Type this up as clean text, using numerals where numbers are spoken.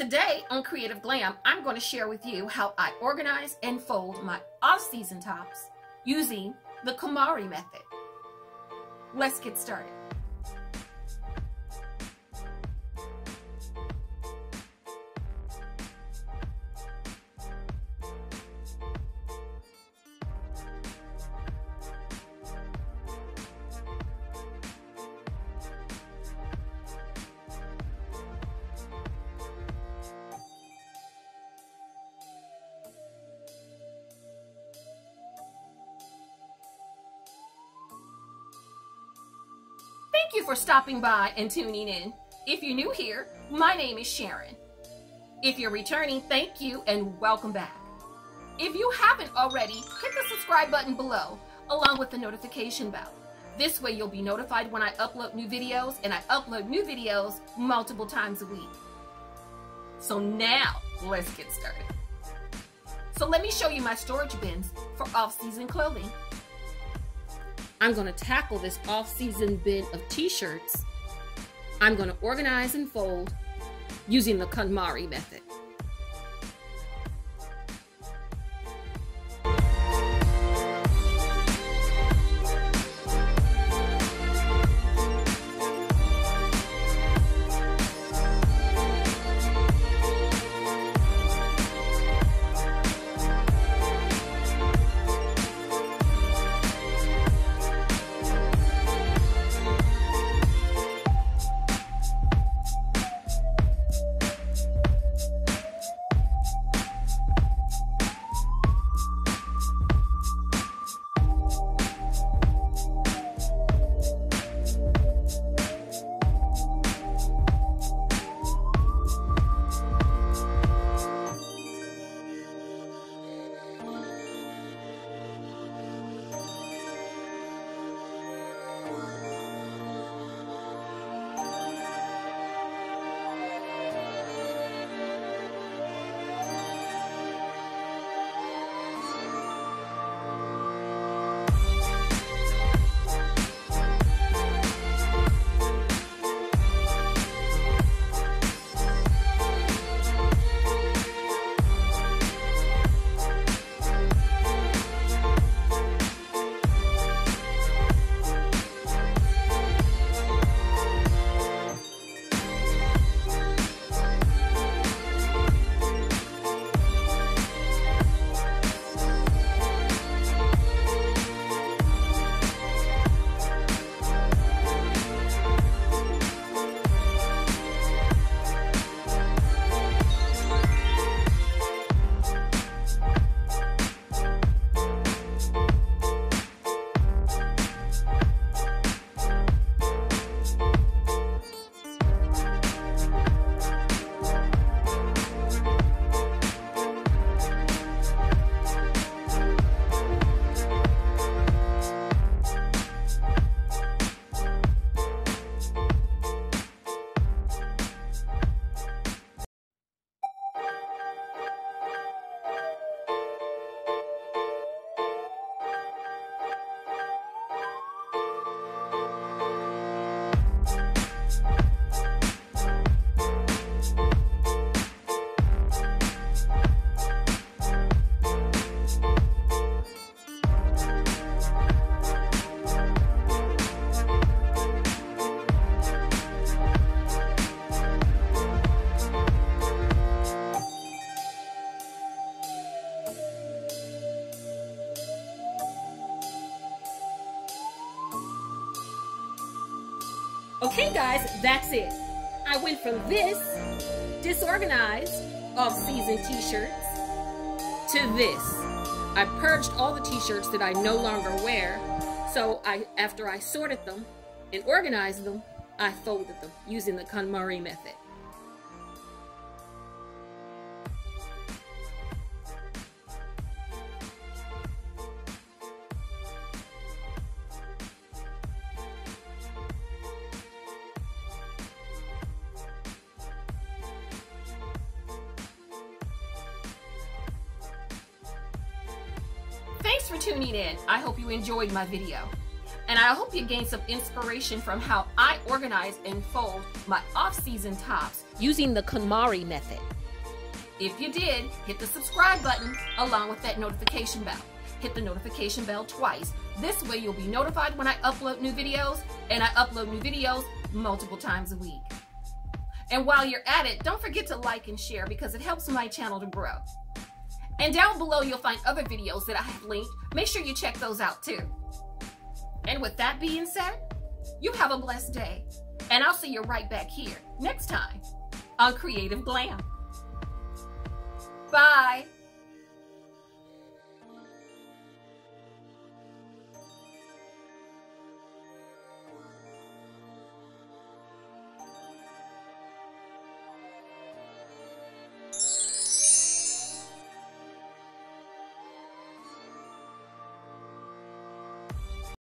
Today on Creative Glam, I'm going to share with you how I organize and fold my off-season tops using the KonMari method. Let's get started. Thank you for stopping by and tuning in. If you're new here, my name is Sharon. If you're returning, thank you and welcome back. If you haven't already, hit the subscribe button below along with the notification bell. This way you'll be notified when I upload new videos, and I upload new videos multiple times a week. So now let's get started. So let me show you my storage bins for off-season clothing. I'm going to tackle this off-season bin of t-shirts. I'm going to organize and fold using the KonMari method. Okay guys, that's it. I went from this disorganized off-season t-shirts to this. I purged all the t-shirts that I no longer wear. So after I sorted them and organized them, I folded them using the KonMari method. Thanks for tuning in. I hope you enjoyed my video, and I hope you gained some inspiration from how I organize and fold my off-season tops using the KonMari method. If you did, hit the subscribe button along with that notification bell. Hit the notification bell twice. This way you'll be notified when I upload new videos, and I upload new videos multiple times a week. And while you're at it, don't forget to like and share because it helps my channel to grow. And down below you'll find other videos that I have linked. Make sure you check those out too. And with that being said, you have a blessed day. And I'll see you right back here next time on Creative Glam. Bye.